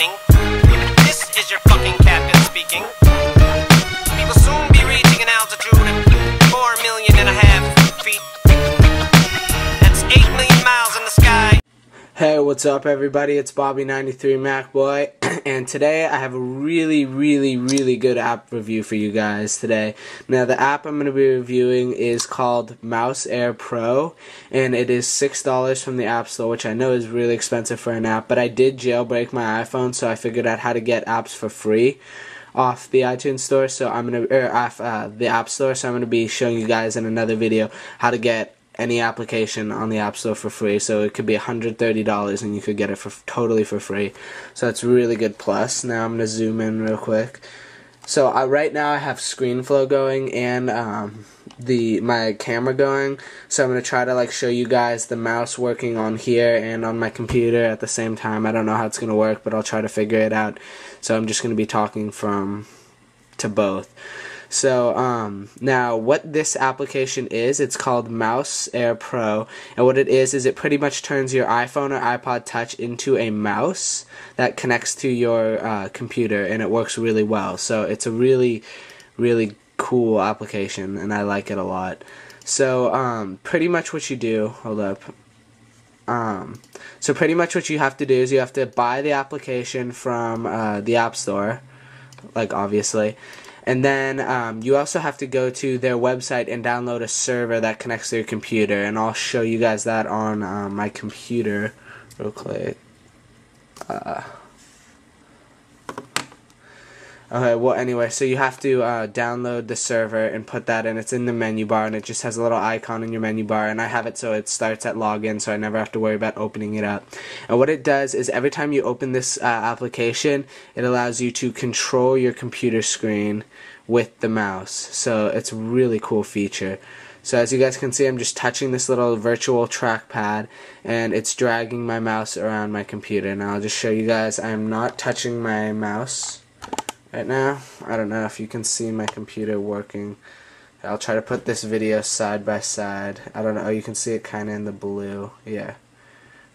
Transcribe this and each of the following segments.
evening. This is your fucking captain speaking. We will soon be reaching an altitude of 4.5 million feet. That's 8 million miles in the sky. Hey, what's up everybody? It's Bobby93MacBoy. And today I have a really good app review for you guys today. Now the app I'm going to be reviewing is called Mouse Air Pro, and it is $6 from the App Store, which I know is really expensive for an app, but I did jailbreak my iPhone, so I figured out how to get apps for free off the iTunes store. So I'm going to off the App Store, so I'm going to be showing you guys in another video how to get any application on the App Store for free. So it could be $130 and you could get it for totally for free. So that's really good plus. Now I'm going to zoom in real quick. So right now I have ScreenFlow going and my camera going. So I'm going to try to like show you guys the mouse working on here and on my computer at the same time. I don't know how it's going to work, but I'll try to figure it out. So I'm just going to be talking to both. So now what this application is, it's called Mouse Air Pro, and what it is it pretty much turns your iPhone or iPod Touch into a mouse that connects to your computer, and it works really well. So it's a really cool application, and I like it a lot. So pretty much what you do, hold up. So pretty much what you have to do is you have to buy the application from the App Store, like obviously. And then you also have to go to their website and download a server that connects to your computer. And I'll show you guys that on my computer real quick. Okay, well anyway, so you have to download the server and put that in. It's in the menu bar, and it just has a little icon in your menu bar, and I have it so it starts at login, so I never have to worry about opening it up. And what it does is every time you open this application, it allows you to control your computer screen with the mouse. So it's a really cool feature. So as you guys can see, I'm just touching this little virtual trackpad, and it's dragging my mouse around my computer. Now I'll just show you guys, I'm not touching my mouse right now. I don't know if you can see my computer working. I'll try to put this video side by side. I don't know. You can see it kind of in the blue. Yeah,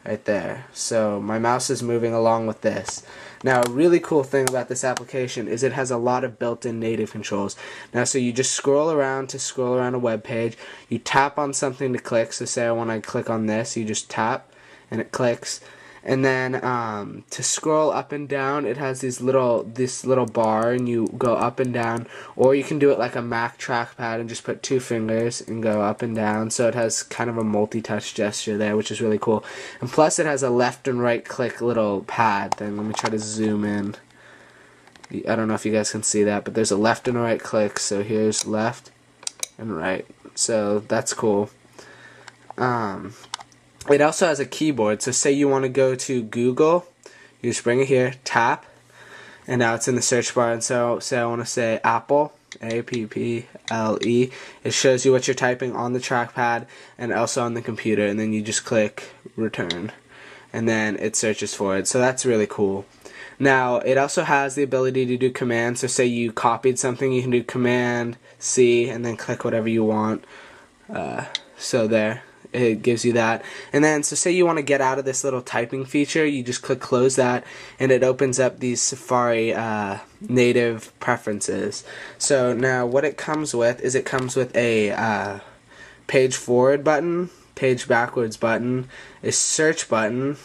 right there. So my mouse is moving along with this. Now a really cool thing about this application is it has a lot of built-in native controls. Now so you just scroll around to scroll around a web page. You tap on something to click. So say I want to click on this. You just tap and it clicks. And then to scroll up and down, it has these this little bar, and you go up and down. Or you can do it like a Mac trackpad and just put two fingers and go up and down. So it has kind of a multi-touch gesture there, which is really cool. And plus it has a left and right click little pad thing. Let me try to zoom in. I don't know if you guys can see that, but there's a left and right click. So here's left and right. So that's cool. It also has a keyboard, so say you want to go to Google, you just bring it here, tap, and now it's in the search bar. And so say I want to say Apple, A-P-P-L-E, it shows you what you're typing on the trackpad and also on the computer, and then you just click return, and then it searches for it. So that's really cool. Now it also has the ability to do commands, so say you copied something, you can do Command C and then click whatever you want. So there. It gives you that. And then so say you want to get out of this little typing feature, you just click close that, and it opens up these Safari native preferences. So now what it comes with is it comes with a page forward button, page backwards button, a search button.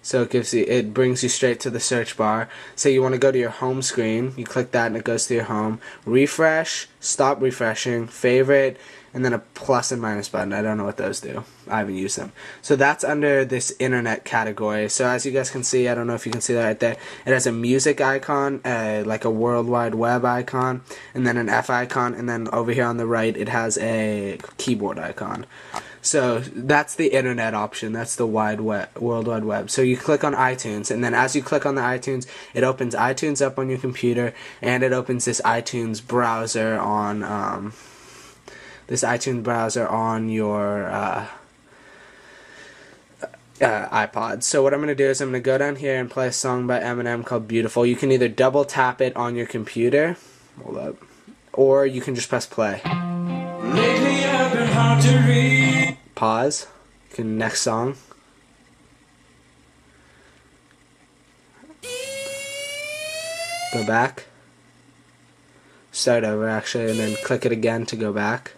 So it gives you, it brings you straight to the search bar. Say you want to go to your home screen, you click that and it goes to your home. Refresh, stop refreshing, favorite, and then a plus and minus button. I don't know what those do. I haven't used them. So that's under this internet category. So as you guys can see, I don't know if you can see that right there. It has a music icon, like a World Wide Web icon, and then an F icon, and then over here on the right it has a keyboard icon. So that's the internet option. That's the World Wide Web. So you click on iTunes, and then as you click on the iTunes, it opens iTunes up on your computer, and it opens this iTunes browser on your iPod. So what I'm going to do is I'm going to go down here and play a song by Eminem called Beautiful. You can either double tap it on your computer, hold up, or you can just press play. Lately I've been hard to read. Pause. Next song. go back, start over actually, and then click it again to go back.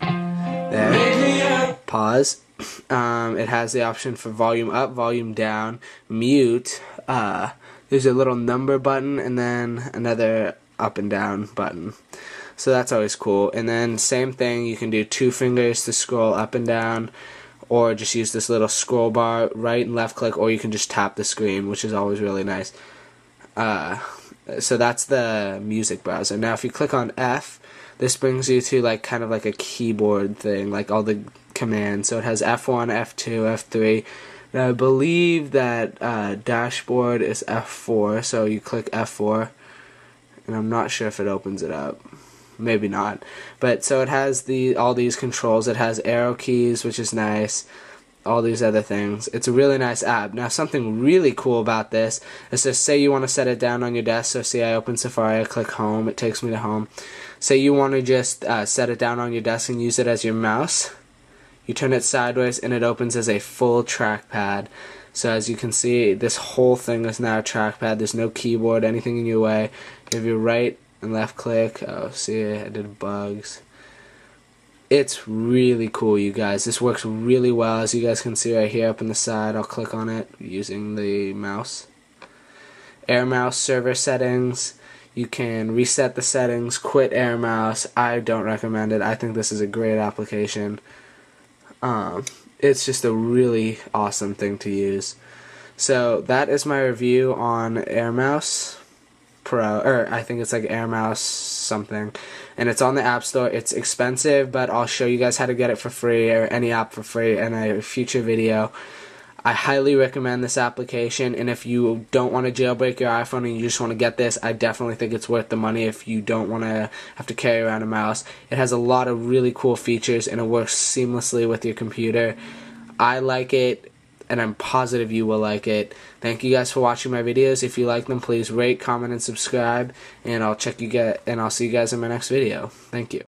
There. Pause. It has the option for volume up, volume down, mute. There's a little number button and then another up and down button. So that's always cool. And then same thing, you can do two fingers to scroll up and down, or just use this little scroll bar, right and left click, or you can just tap the screen, which is always really nice. So that's the music browser. Now if you click on F, this brings you to like kind of like a keyboard thing, like all the commands. So it has F1, F2, F3. Now I believe that dashboard is F4, so you click F4, and I'm not sure if it opens it up. Maybe not. But so it has all these controls. It has arrow keys, which is nice. All these other things. It's a really nice app. Now something really cool about this is, so say you want to set it down on your desk. So see, I open Safari, I click home, it takes me to home. Say you want to just set it down on your desk and use it as your mouse. You turn it sideways and it opens as a full trackpad. So as you can see, this whole thing is now a trackpad. There's no keyboard, anything in your way. You have your right and left click. Oh, see, I did bugs. It's really cool, you guys. This works really well, as you guys can see right here up in the side. I'll click on it using the mouse. Air Mouse server settings. You can reset the settings, quit Air Mouse. I don't recommend it. I think this is a great application. It's just a really awesome thing to use. So that is my review on Air Mouse Pro, or I think it's like Air Mouse something, and it's on the App Store. It's expensive, but I'll show you guys how to get it for free, or any app for free, in a future video. I highly recommend this application, and if you don't want to jailbreak your iPhone and you just want to get this, I definitely think it's worth the money if you don't want to have to carry around a mouse. It has a lot of really cool features, and it works seamlessly with your computer. I like it, and I'm positive you will like it. Thank you guys for watching my videos. If you like them, please rate, comment, and subscribe, and I'll see you guys in my next video. Thank you.